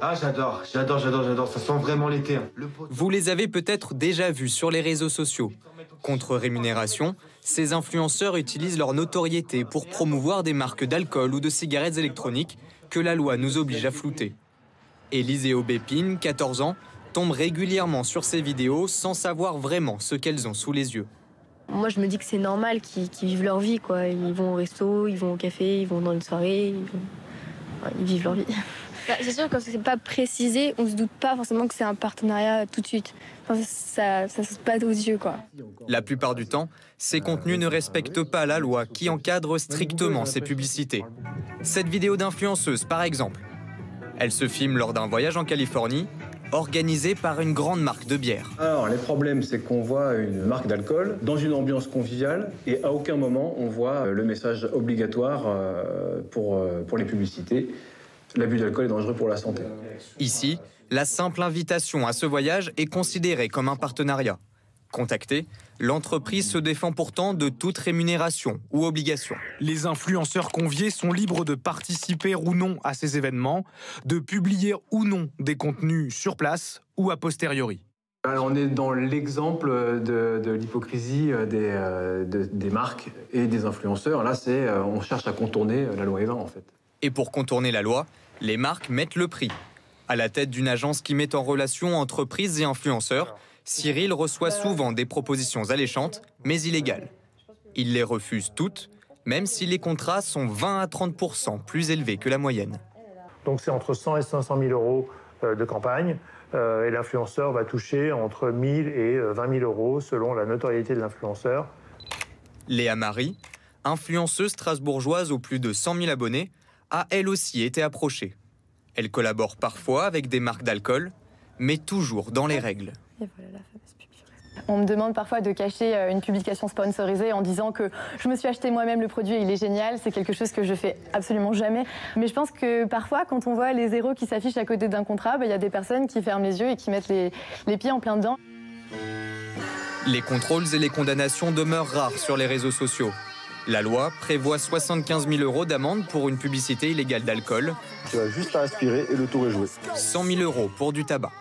Ah, j'adore, ça sent vraiment l'été. Hein. Vous les avez peut-être déjà vus sur les réseaux sociaux. Contre rémunération, ces influenceurs utilisent leur notoriété pour promouvoir des marques d'alcool ou de cigarettes électroniques que la loi nous oblige à flouter. Élise et Aubépine, 14 ans, tombent régulièrement sur ces vidéos sans savoir vraiment ce qu'elles ont sous les yeux. Moi, je me dis que c'est normal qu'ils vivent leur vie, quoi. Ils vont au resto, ils vont au café, ils vont dans une soirée, ils vivent leur vie. C'est sûr que quand c'est pas précisé, on se doute pas forcément que c'est un partenariat tout de suite. Enfin, ça se passe aux yeux, quoi. La plupart du temps, ces contenus ne respectent pas la loi qui encadre strictement ces publicités. Cette vidéo d'influenceuse, par exemple. Elle se filme lors d'un voyage en Californie, organisé par une grande marque de bière. Alors, les problèmes, c'est qu'on voit une marque d'alcool dans une ambiance conviviale et à aucun moment on voit le message obligatoire pour les publicités. L'abus d'alcool est dangereux pour la santé. Ici, la simple invitation à ce voyage est considérée comme un partenariat. Contactée, l'entreprise se défend pourtant de toute rémunération ou obligation. Les influenceurs conviés sont libres de participer ou non à ces événements, de publier ou non des contenus sur place ou a posteriori. Alors on est dans l'exemple de l'hypocrisie des marques et des influenceurs. Là, on cherche à contourner la loi Évin, en fait. Et pour contourner la loi, les marques mettent le prix. À la tête d'une agence qui met en relation entreprises et influenceurs, Cyril reçoit souvent des propositions alléchantes, mais illégales. Il les refuse toutes, même si les contrats sont 20 à 30% plus élevés que la moyenne. Donc c'est entre 100 et 500 000 euros de campagne, et l'influenceur va toucher entre 1 000 et 20 000 euros selon la notoriété de l'influenceur. Léa Marie, influenceuse strasbourgeoise aux plus de 100 000 abonnés, a elle aussi été approchée. Elle collabore parfois avec des marques d'alcool, mais toujours dans les règles. Et voilà la fameuse pub. On me demande parfois de cacher une publication sponsorisée en disant que je me suis acheté moi-même le produit et il est génial, c'est quelque chose que je fais absolument jamais. Mais je pense que parfois, quand on voit les zéros qui s'affichent à côté d'un contrat, il y a des personnes qui ferment les yeux et qui mettent les pieds en plein dedans. Les contrôles et les condamnations demeurent rares sur les réseaux sociaux. La loi prévoit 75 000 euros d'amende pour une publicité illégale d'alcool. Tu as juste à aspirer et le tour est joué. 100 000 euros pour du tabac.